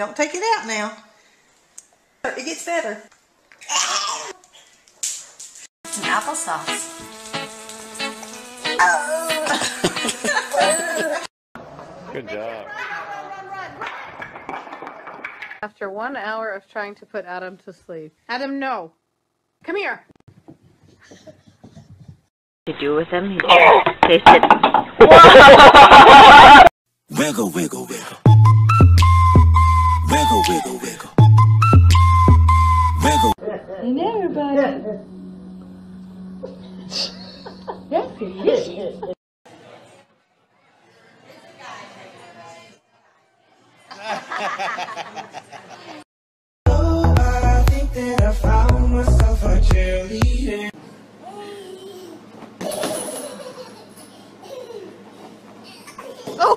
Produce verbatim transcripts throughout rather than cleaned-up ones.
Don't take it out now. It gets better. Some applesauce. Oh. Good job. After one hour of trying to put Adam to sleep. Adam, no. Come here. You do with him? Oh. They said, whoa! Wiggle, wiggle, wiggle. Wiggle, wiggle, wiggle. Wiggle. Hey there, everybody. Yes, yes, yes. Oh, I think that I found myself a cheerleader. Oh.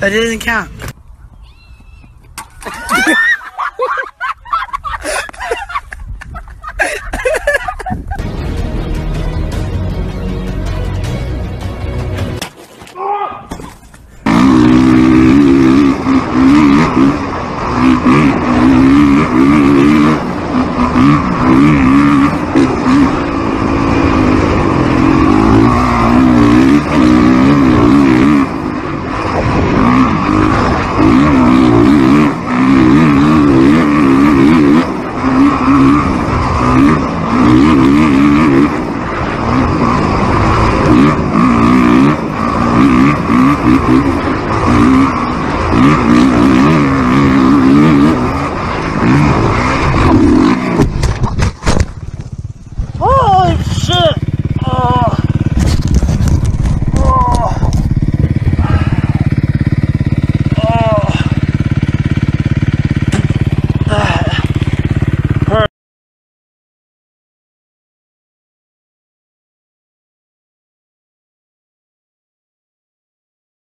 That doesn't count. Mm-hmm.